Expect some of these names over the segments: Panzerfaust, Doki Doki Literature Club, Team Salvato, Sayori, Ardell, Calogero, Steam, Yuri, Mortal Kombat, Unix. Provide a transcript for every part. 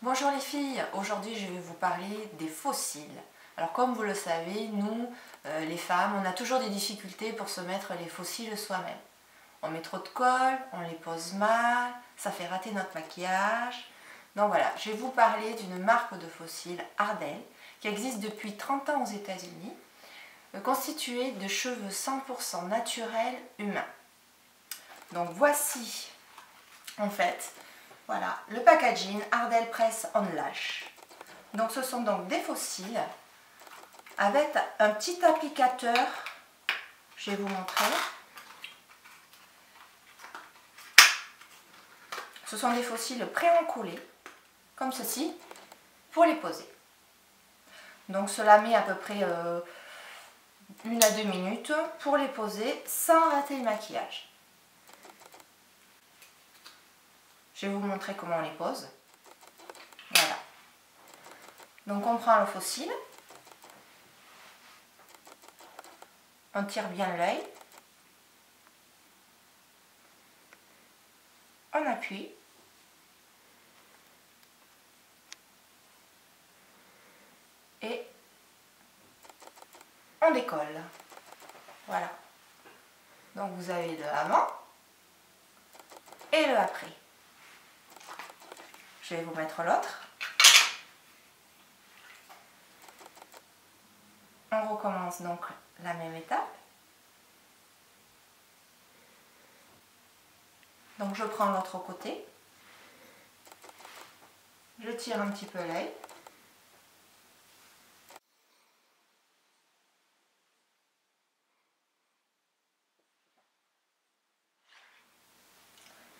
Bonjour les filles, aujourd'hui je vais vous parler des fossiles. Alors comme vous le savez, nous les femmes, on a toujours des difficultés pour se mettre les fossiles soi-même. On met trop de colle, on les pose mal, ça fait rater notre maquillage. Donc voilà, je vais vous parler d'une marque de fossiles, Ardell, qui existe depuis 30 ans aux États-Unis, constituée de cheveux 100% naturels humains. Donc voici, en fait, voilà, le packaging Ardell Press on Lash. Donc ce sont donc des fossiles avec un petit applicateur, je vais vous montrer. Ce sont des fossiles pré-encollés, comme ceci, pour les poser. Donc cela met à peu près 1 à 2 minutes pour les poser sans rater le maquillage. Je vais vous montrer comment on les pose. Voilà. Donc on prend le fossile. On tire bien l'œil. On appuie. Et on décolle. Voilà. Donc vous avez le avant et le après. Je vais vous mettre l'autre. On recommence donc la même étape. Donc je prends l'autre côté. Je tire un petit peu l'œil.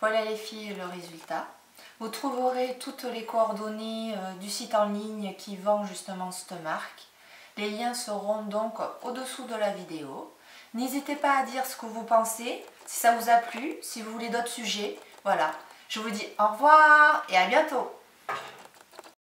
Voilà les filles, le résultat. Vous trouverez toutes les coordonnées du site en ligne qui vend justement cette marque. Les liens seront donc au-dessous de la vidéo. N'hésitez pas à dire ce que vous pensez, si ça vous a plu, si vous voulez d'autres sujets. Voilà, je vous dis au revoir et à bientôt.